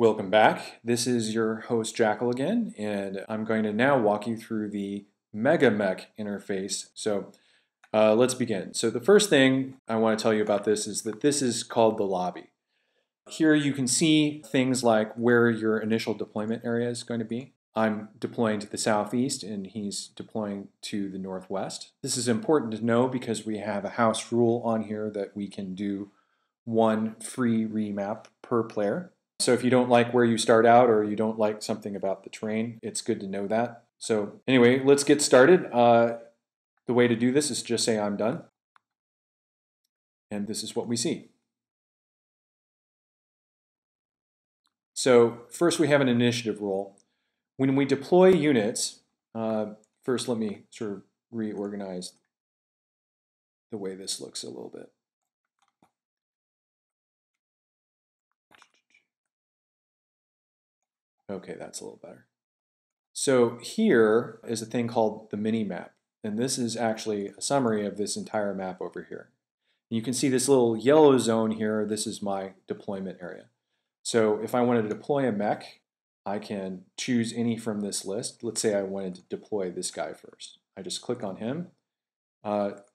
Welcome back. This is your host Jackal again, and I'm going to now walk you through the MegaMek interface. So let's begin. So the first thing I want to tell you about this is that this is called the lobby. Here you can see things like where your initial deployment area is going to be. I'm deploying to the southeast and he's deploying to the northwest. This is important to know because we have a house rule on here that we can do one free remap per player. So if you don't like where you start out or you don't like something about the terrain, it's good to know that. So anyway, let's get started. The way to do this is just say I'm done. And this is what we see. So first we have an initiative role. When we deploy units, first let me sort of reorganize the way this looks a little bit. Okay, that's a little better. So here is a thing called the mini map, and this is actually a summary of this entire map over here. You can see this little yellow zone here. This is my deployment area. So if I wanted to deploy a mech, I can choose any from this list. Let's say I wanted to deploy this guy first. I just click on him,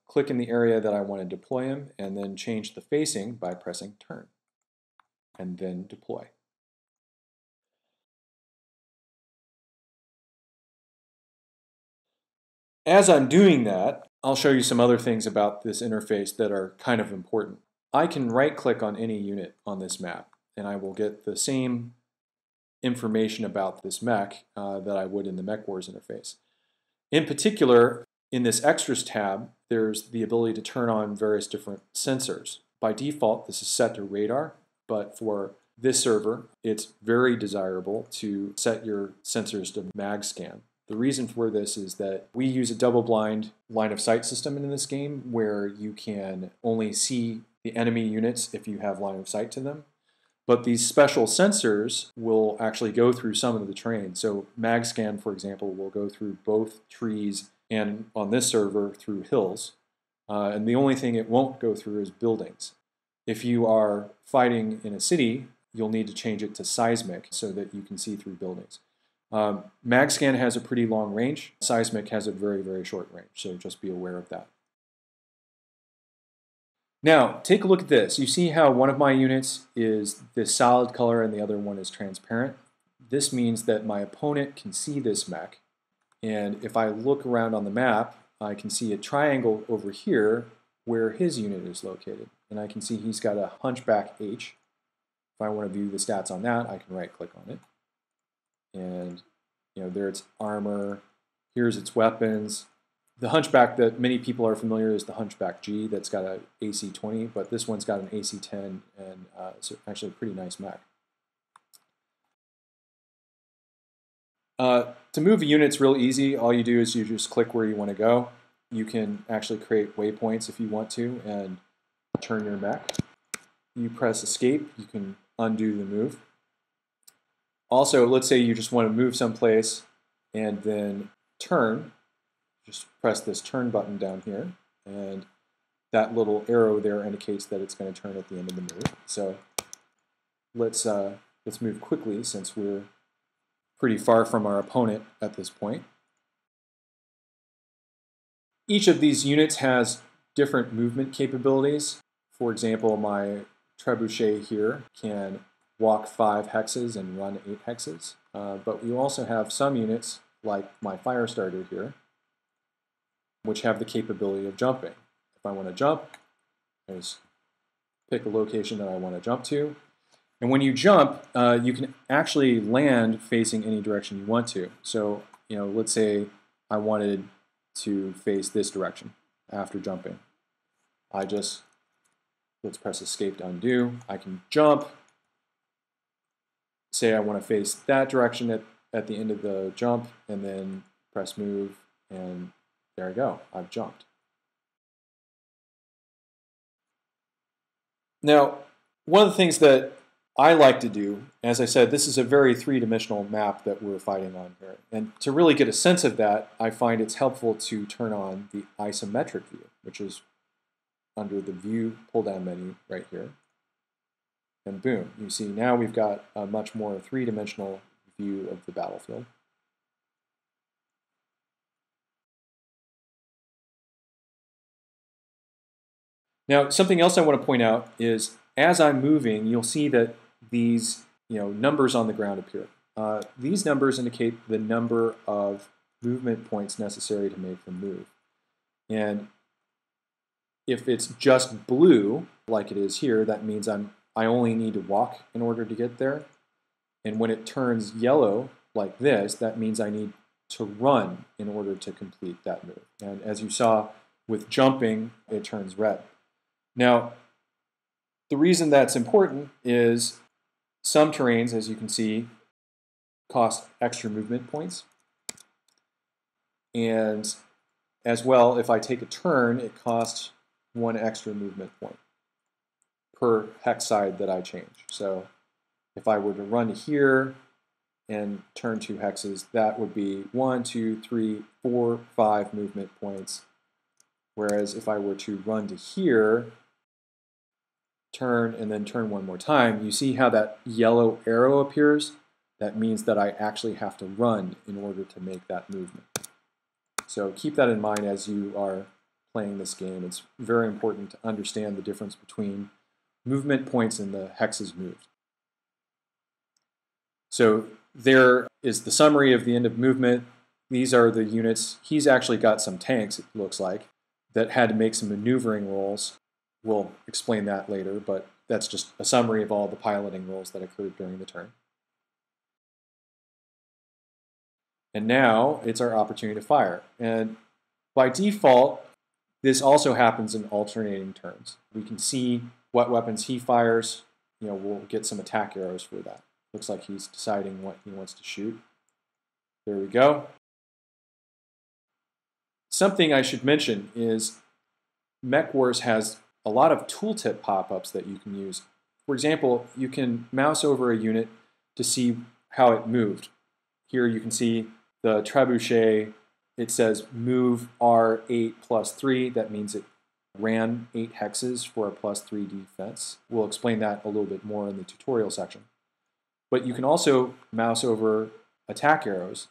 click in the area that I want to deploy him, and then change the facing by pressing turn, and then deploy. As I'm doing that, I'll show you some other things about this interface that are kind of important. I can right-click on any unit on this map, and I will get the same information about this mech that I would in the MekWars interface. In particular, in this Extras tab, there's the ability to turn on various different sensors. By default, this is set to radar, but for this server, it's very desirable to set your sensors to MagScan. The reason for this is that we use a double-blind line-of-sight system in this game where you can only see the enemy units if you have line-of-sight to them. But these special sensors will actually go through some of the terrain. So MagScan, for example, will go through both trees and, on this server, through hills. And the only thing it won't go through is buildings. If you are fighting in a city, you'll need to change it to seismic so that you can see through buildings. MagScan has a pretty long range. Seismic has a very, very short range, so just be aware of that. Now, take a look at this. You see how one of my units is this solid color and the other one is transparent? This means that my opponent can see this mech, and if I look around on the map, I can see a triangle over here where his unit is located, and I can see he's got a Hunchback H. If I want to view the stats on that, I can right-click on it. And, you know, there it's armor, here's its weapons. The Hunchback that many people are familiar with is the Hunchback G that's got an AC-20, but this one's got an AC-10, and it's actually a pretty nice mech. To move a unit's real easy. All you do is you just click where you want to go. You can actually create waypoints if you want to and turn your mech. You press escape, you can undo the move. Also, let's say you just want to move someplace and then turn. Just press this turn button down here, and that little arrow there indicates that it's going to turn at the end of the move. So let's move quickly since we're pretty far from our opponent at this point. Each of these units has different movement capabilities. For example, my trebuchet here can walk 5 hexes and run 8 hexes. But we also have some units, like my Firestarter here, which have the capability of jumping. If I want to jump, I just pick a location that I want to jump to. And when you jump, you can actually land facing any direction you want to. So, you know, let's say I wanted to face this direction after jumping. Let's press escape to undo. I can jump. Say I want to face that direction at the end of the jump, and then press move, and there I go, I've jumped. Now, one of the things that I like to do, as I said, this is a very three-dimensional map that we're fighting on here, and to really get a sense of that, I find it's helpful to turn on the isometric view, which is under the view pull-down menu right here. And boom, you see now we've got a much more three-dimensional view of the battlefield. Now, something else I want to point out is as I'm moving, you'll see that these numbers on the ground appear. These numbers indicate the number of movement points necessary to make them move. And if it's just blue, like it is here, that means I only need to walk in order to get there. And when it turns yellow, like this, that means I need to run in order to complete that move. And as you saw with jumping, it turns red. Now, the reason that's important is some terrains, as you can see, cost extra movement points. And as well, if I take a turn, it costs one extra movement point per hex side that I change. So if I were to run here and turn 2 hexes, that would be 1, 2, 3, 4, 5 movement points. Whereas if I were to run to here, turn, and then turn one more time, you see how that yellow arrow appears? That means that I actually have to run in order to make that movement. So keep that in mind as you are playing this game. It's very important to understand the difference between movement points and the hexes moved. So there is the summary of the end of movement. These are the units. He's actually got some tanks, it looks like, that had to make some maneuvering rolls. We'll explain that later, but that's just a summary of all the piloting rolls that occurred during the turn. And now it's our opportunity to fire. And by default, this also happens in alternating turns. We can see what weapons he fires. You know, we'll get some attack arrows for that. Looks like he's deciding what he wants to shoot. There we go. Something I should mention is MekWars has a lot of tooltip pop-ups that you can use. For example, you can mouse over a unit to see how it moved. Here you can see the trebuchet. It says move R8+3. That means it ran 8 hexes for a +3 defense. We'll explain that a little bit more in the tutorial section. But you can also mouse over attack arrows.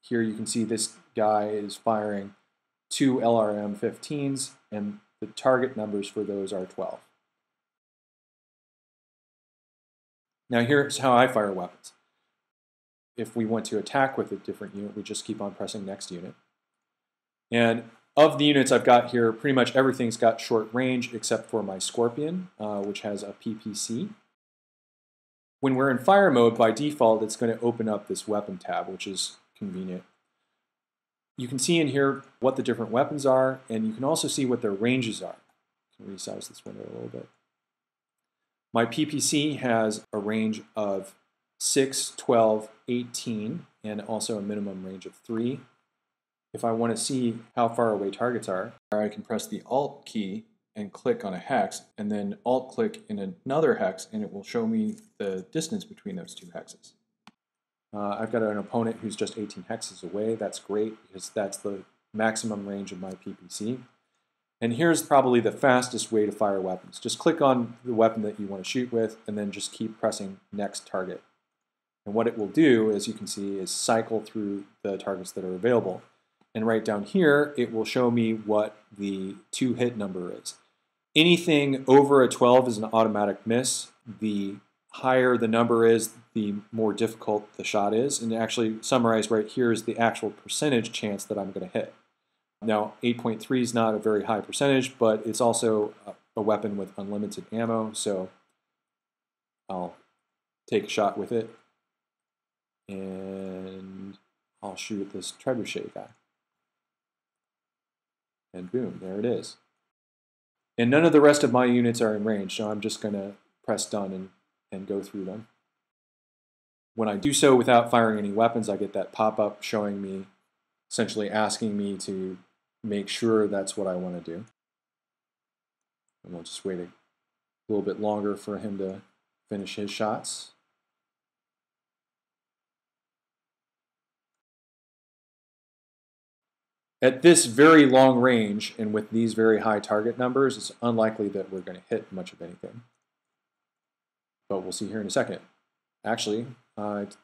Here you can see this guy is firing 2 LRM 15s, and the target numbers for those are 12. Now here's how I fire weapons. If we want to attack with a different unit, we just keep on pressing next unit. And of the units I've got here, pretty much everything's got short range except for my Scorpion, which has a PPC. When we're in fire mode, by default, it's going to open up this weapon tab, which is convenient. You can see in here what the different weapons are, and you can also see what their ranges are. I can resize this window a little bit. My PPC has a range of 6, 12, 18, and also a minimum range of 3. If I want to see how far away targets are, I can press the Alt key and click on a hex, and then Alt click in another hex, and it will show me the distance between those 2 hexes. I've got an opponent who's just 18 hexes away. That's great, because that's the maximum range of my PPC. And here's probably the fastest way to fire weapons. Just click on the weapon that you want to shoot with, and then just keep pressing next target. And what it will do, as you can see, is cycle through the targets that are available. And right down here, it will show me what the 2-hit number is. Anything over a 12 is an automatic miss. The higher the number is, the more difficult the shot is. And actually, summarized right here is the actual percentage chance that I'm going to hit. Now, 8.3 is not a very high percentage, but it's also a weapon with unlimited ammo, so I'll take a shot with it. And I'll shoot this trebuchet guy. And boom, there it is. And none of the rest of my units are in range, so I'm just going to press done and go through them. When I do so without firing any weapons, I get that pop-up showing me, essentially asking me to make sure that's what I want to do. And we'll just wait a little bit longer for him to finish his shots. At this very long range, and with these very high target numbers, it's unlikely that we're going to hit much of anything. but we'll see here in a second. Actually, it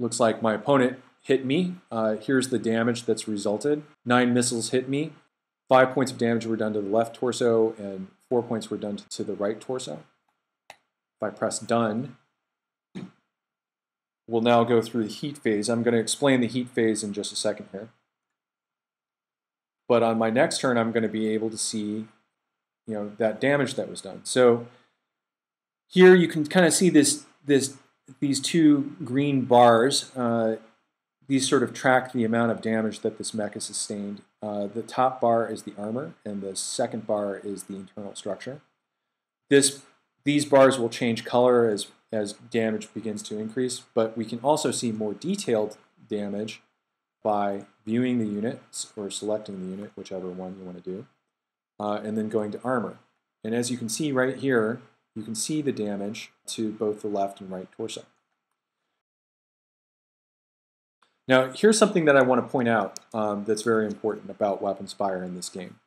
looks like my opponent hit me. Here's the damage that's resulted. 9 missiles hit me. 5 points of damage were done to the left torso, and 4 points were done to the right torso. If I press done, we'll now go through the heat phase. I'm going to explain the heat phase in just a second here. But on my next turn, I'm going to be able to see, you know, that damage that was done. So here you can kind of see these two green bars. These sort of track the amount of damage that this mech has sustained. The top bar is the armor, and the second bar is the internal structure. These bars will change color as damage begins to increase, but we can also see more detailed damage by viewing the unit or selecting the unit, whichever one you want to do, and then going to armor. And as you can see right here, you can see the damage to both the left and right torso. Now, here's something that I want to point out that's very important about weapons fire in this game.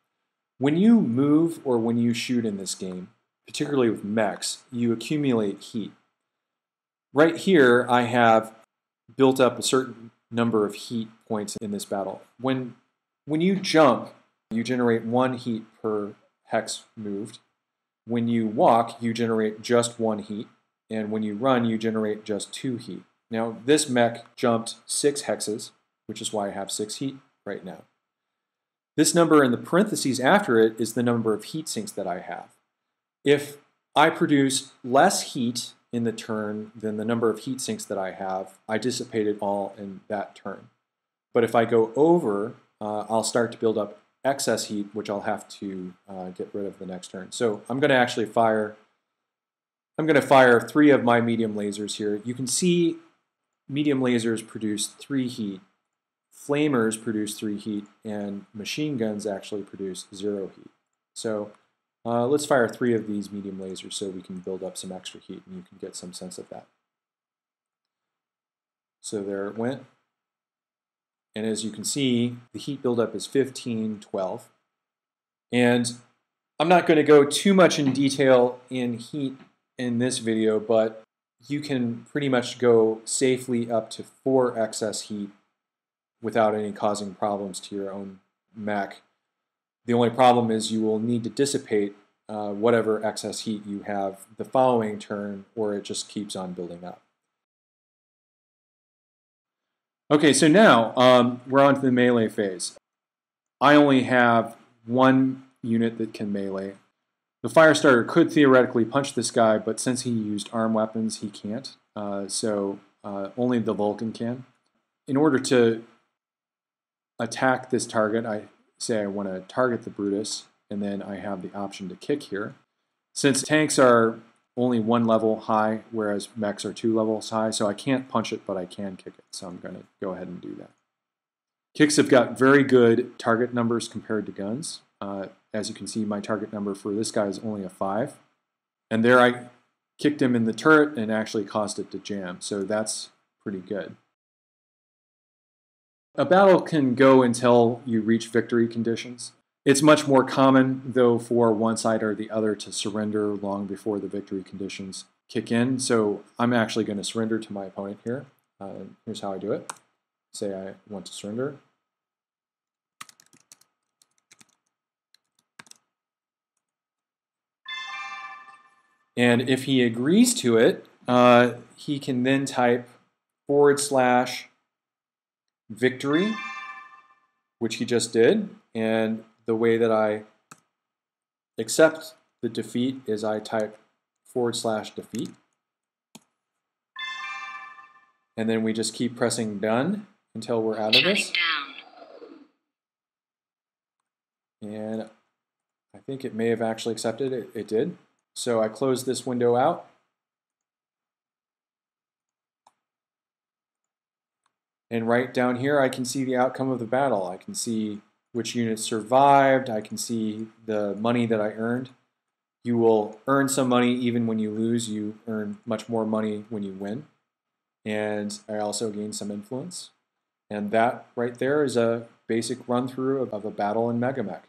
When you move or when you shoot in this game, particularly with mechs, you accumulate heat. Right here, I have built up a certain number of heat points in this battle. When you jump, you generate 1 heat per hex moved. When you walk, you generate just 1 heat, and when you run, you generate just 2 heat. Now, this mech jumped 6 hexes, which is why I have 6 heat right now. This number in the parentheses after it is the number of heat sinks that I have. If I produce less heat in the turn than the number of heat sinks that I have, I dissipate it all in that turn. But if I go over, I'll start to build up excess heat, which I'll have to get rid of the next turn. So I'm going to actually fire, I'm going to fire 3 of my medium lasers here. You can see medium lasers produce 3 heat, flamers produce 3 heat, and machine guns actually produce 0 heat. So let's fire 3 of these medium lasers so we can build up some extra heat and you can get some sense of that. So there it went. And as you can see, the heat buildup is 15, 12. And I'm not going to go too much in detail in heat in this video, but you can pretty much go safely up to 4 excess heat without any causing problems to your own mech. The only problem is you will need to dissipate whatever excess heat you have the following turn, or it just keeps on building up. Okay, so now we're on to the melee phase. I only have 1 unit that can melee. The Firestarter could theoretically punch this guy, but since he used arm weapons, he can't. So only the Vulcan can. In order to attack this target, I say I want to target the Brutus, and then I have the option to kick here. Since tanks are only 1 level high, whereas mechs are 2 levels high, so I can't punch it, but I can kick it, so I'm going to go ahead and do that. Kicks have got very good target numbers compared to guns. As you can see, my target number for this guy is only a 5. And there I kicked him in the turret and actually caused it to jam, so that's pretty good. A battle can go until you reach victory conditions. It's much more common, though, for one side or the other to surrender long before the victory conditions kick in. So I'm actually going to surrender to my opponent here. Here's how I do it. Say I want to surrender. And if he agrees to it, he can then type /victory, which he just did. And the way that I accept the defeat is I type /defeat. And then we just keep pressing done until we're out of this. And I think it may have actually accepted it. It did. So I close this window out. And right down here, I can see the outcome of the battle. I can see which units survived. I can see the money that I earned. You will earn some money even when you lose. You earn much more money when you win. And I also gain some influence. And that right there is a basic run-through of a battle in MegaMech.